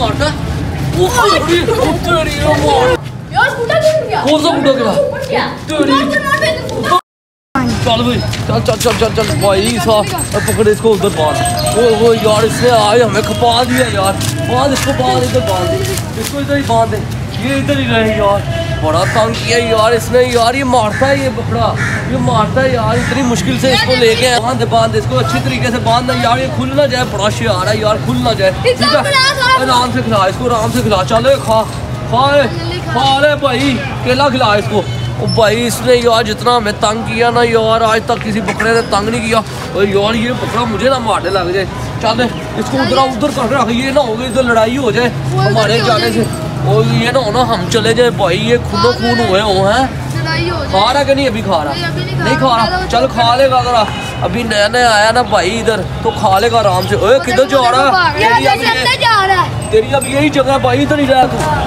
मारता है। चल भाई चल चल चल चल चल भाई साहब पकड़े इसको उधर बांध। वो यार इसने आए हमें खपा दिया यार। बांध इसको, बांध इधर बांध दे इसको, इधर ही बांध दे। ये इधर ही रहे यार, बड़ा तंग किया यार इसने। यार ये मारता है, ये बकरा ये मारता है यार। इतनी मुश्किल से इसको लेके बांध इसको अच्छी तरीके से बांधना यार। ये खुल ना जाए, बड़ा शियार है यार, खुल ना जाए। आराम से खिला इसको, आराम से खिला। चलो खा खा खा ले भाई, केला खिला इसको। ओ भाई इसने यार जितना हमें तंग किया ना यार, आज तक किसी बकरे ने तंग नहीं किया। और यार ये बकरा मुझे ना मारने लग जाए। चल इसको उधर उधर कर रख, ये ना हो गई इधर लड़ाई हो जाए हमारे जाने से। और ये ना हो ना हम चले जाए भाई, ये खूनो खून हुए हो हैं। खा रहा कि नहीं? अभी खा रहा नहीं, खा रहा। चल खा लेगा अगर अभी नया नया आया ना भाई इधर, तो खा लेगा आराम से। ओए किधर जा रहा है तेरी? अब यही जगह भाई, इधर ही जाया तू।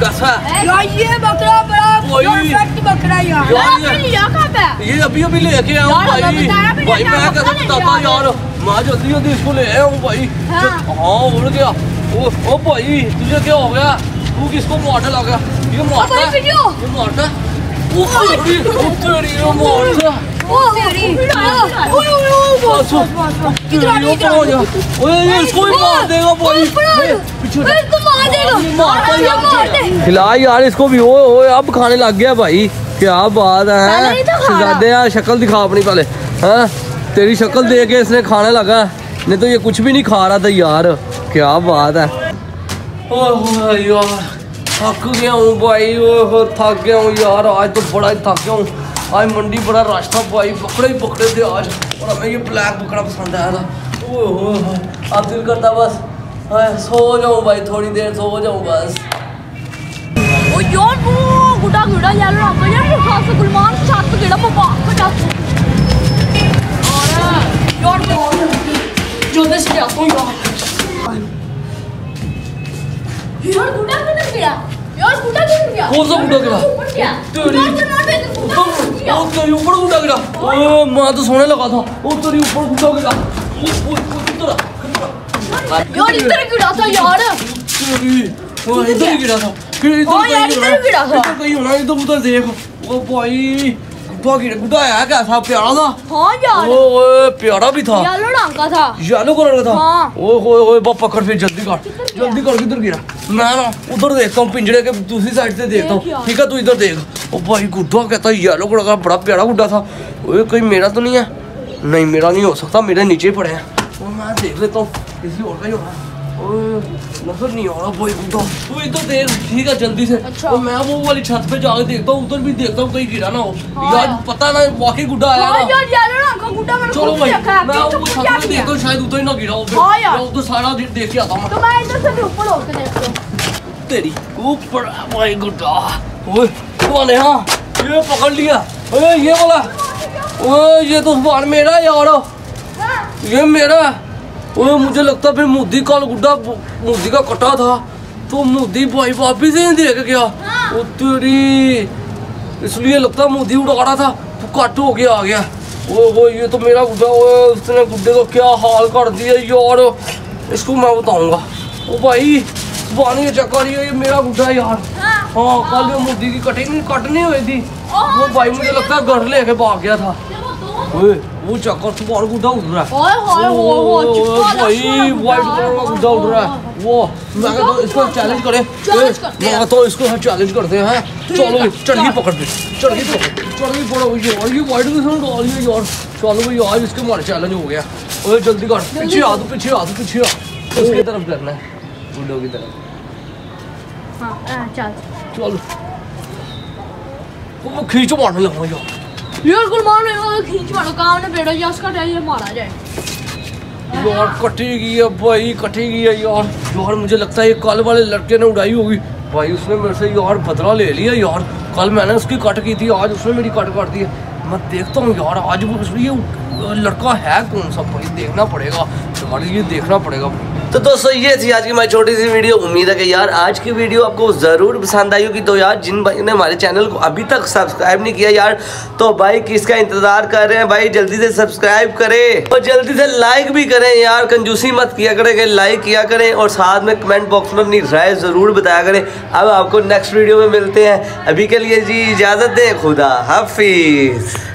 कैसा यार ये बकरा, बड़ा परफेक्ट बकरा यार। ये अभी अभी लेके आया हूँ भाई। भाई मैं कैसे बताता यार, माँ जल्दी जल्दी इसको ले आया हूँ भाई। हाँ उड़ गया। ओ भाई तुझे क्या हो गया? तू किसको मारने लगा? ये मारता है, ये मारता है। खिला यार इसको भी। ओ अब खाने लग गया भाई, क्या बात है। शक्ल दिखा अपनी पहले, हाँ तेरी शक्ल दे के इसने खाने लगा, नहीं तो ये कुछ भी नहीं खा रहा था यार। क्या बात है यार, थक गया हूँ भाई। थक गया हूँ यार, आज तो बड़ा ही थक गया हूँ। आज मंडी बड़ा राश था भाई, बकरे ही पकड़े थे आज। और हमें ये ब्लैक बकरा पसंद आया था। ओह अब दिल करता बस सो जाऊँ भाई, थोड़ी देर सो जाऊँ बस। ओ यार वो गुड़ा गुड़ा यार रहा यार, वो खास गुलमान साथ में गड़ा पापा को जाता। और यार वो जो देश गया तो यार गुड़ा गुड़ा गया यार, गुड़ा गुड़ा कौन सा गुड़ा गया? तेरी तेरी ऊपर कूदा गिरा। ओ मां तो सोने लगा था, वो तेरी ऊपर कूदा गिरा। यार इधर गिरा था यार, वो इधर गिरा था। ओ यार इधर गिरा था, तो कहीं होना इधर उधर देख। ओ भाई बाकी गुदा आया कैसा प्यारा था। हां यार ओए प्यारा भी था, येलो रंग का था, येलो कलर का था। ओए ओए ओए बाप पकड़, फिर जल्दी कर जल्दी कर। किधर गिरा? मैं ना उधर देखता हूँ, पिंजरे के दूसरी साइड से देखता हूँ। ठीक है तू इधर देख। ओ भाई गुड्डा कहता है येलो कलर का, बड़ा प्यारा गुड्डा था। ओए कहीं मेरा तो नहीं है? नहीं मेरा नहीं हो सकता, मेरे नीचे पड़े हैं। और मैं देख लेता हूँ किसी और का ही होगा। नजर नहीं आ रहा भाई गुड्डा, तू इधर देख ठीक है जल्दी से। अच्छा। और मैं वो वाली छत पे जाके देखता हूँ, उधर भी देखता हूँ कहीं गिरा ना हो यार। पता ना वाकई गुड्डा आया ना। चलो भाई मैं वो छत पे देखता हूँ, शायद उधर ही ना गिरा हो। उधर सारा दिन देख के आता हूँ। तेरी ऊपर भाई गुड्डा, हाँ ये पकड़ लिया। अरे ये वाला, ओए ये तो बार मेरा यार, ये मेरा। ओए मुझे लगता फिर मोदी का गुड्डा, मोदी का कटा था तो मोदी भाई वापिस ही देख गया। ओ तेरी, इसलिए लगता मोदी उड़ा रहा था तो कट हो गया आ गया। ओह ये तो मेरा गुड्डा। ओए उसने गुड्डे को क्या हाल कर दिया यार, इसको मैं बताऊंगा। ओ भाई पानी चेक करिए, ये मेरा गुड्डा यार। हाँ कल ये मोदी की कटिंग कटनी हुई थी, वो भाई मुझे लगता है घर लेके भाग गया था। वो चक्कर से और गुड्डा उड़ रहा है। भाई वाइट कलर का गुड्डा उड़ रहा है वो। मैं तो इसको चैलेंज करें, मैं तो इसको चैलेंज करते हैं। चलो चढ़ी पकड़ दे, चढ़ी पकड़, चढ़ी पकड़ो ये वाइट कलर का यार। चलो भाई यार इसके हमारा चैलेंज हो गया। ओए जल्दी कर, पीछे आ दो, पीछे आ दो, पीछे आ। उसकी तरफ करना है, गुड्डों की तरफ। हाँ चल चलो खींच मारने लगा यार। यार गुलमान ने खींच मारो काम ने बेड़ा या उसका टायर मारा जाए। यार कटेगी है भाई, कटेगी है यार। यार मुझे लगता है ये कल वाले लड़के ने उड़ाई होगी भाई। उसने मेरे से यार बदला ले लिया यार। कल मैंने उसकी कट की थी, आज उसने मेरी कट कर दी है। मैं देखता हूँ यार आज वो, ये लड़का है कौन सा भाई, देखना पड़ेगा यार, ये देखना पड़ेगा। तो दोस्तों ये थी आज की हमारी छोटी सी वीडियो। उम्मीद है कि यार आज की वीडियो आपको ज़रूर पसंद आई होगी। तो यार जिन भाई ने हमारे चैनल को अभी तक सब्सक्राइब नहीं किया यार, तो भाई किसका इंतज़ार कर रहे हैं भाई, जल्दी से सब्सक्राइब करें और जल्दी से लाइक भी करें यार। कंजूसी मत किया करें कि लाइक किया करें और साथ में कमेंट बॉक्स में अपनी राय ज़रूर बताया करें। अब आपको नेक्स्ट वीडियो में मिलते हैं, अभी के लिए जी इजाज़त दें, खुदा हाफिज़।